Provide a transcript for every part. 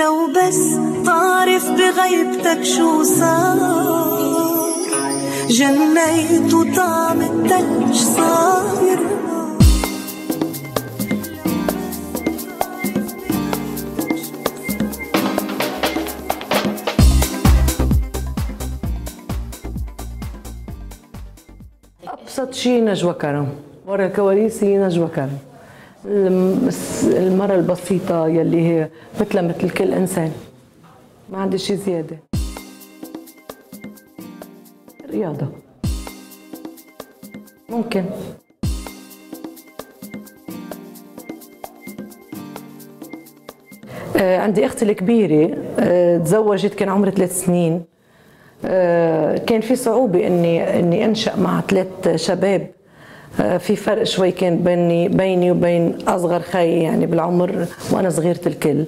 لو بس تعرف بغيبتك شو صار، جنيت وطعم التلج صاير. أبسط شيء نجوى كرم، ورا الكواليس هي نجوى كرم. المرة البسيطة يلي هي مثلها مثل كل إنسان، ما عندي شيء زيادة. رياضة ممكن عندي أختي الكبيرة تزوجت كان عمرها 3 سنين. كان في صعوبة إني أنشأ مع 3 شباب. في فرق شوي كان بيني وبين أصغر خي يعني بالعمر، وأنا صغيرة الكل.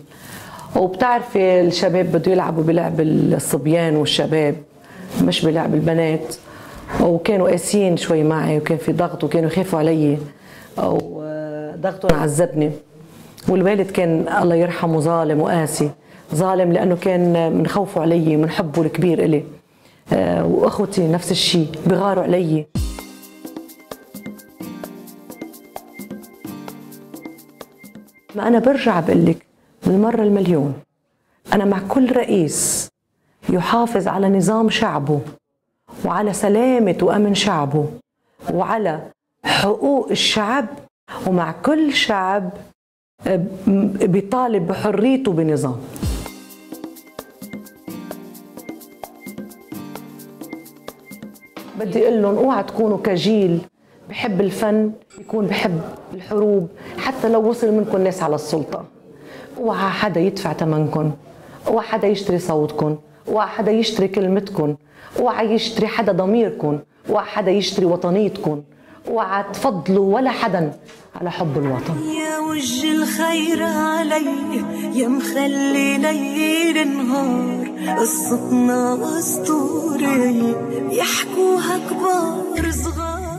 وبتعرفي الشباب بده يلعبوا بلعب الصبيان والشباب مش بلعب البنات، وكانوا قاسيين شوي معي، وكان في ضغط، وكانوا يخافوا علي أو ضغطهم عذبني. والوالد كان الله يرحمه ظالم وقاسي، ظالم لأنه كان من خوفه علي من حبه الكبير إلي. واخوتي نفس الشيء بغاروا علي. ما انا برجع بقول لك المره المليون، انا مع كل رئيس يحافظ على نظام شعبه وعلى سلامه وامن شعبه وعلى حقوق الشعب، ومع كل شعب بيطالب بحريته بنظام. بدي اقول لهم اوعى تكونوا كجيل بحب الفن يكون بحب الحروب، حتى لو وصل منكم ناس على السلطه. اوعى حدا يدفع ثمنكم، اوعى حدا يشتري صوتكم، اوعى حدا يشتري كلمتكم، اوعى يشتري حدا ضميركم، اوعى حدا يشتري وطنيتكم، اوعى تفضلوا ولا حدا على حب الوطن. يا وجه الخير علي يا مخلي ليل نهار، قصتنا اسطوريه يحكوها كبار صغار.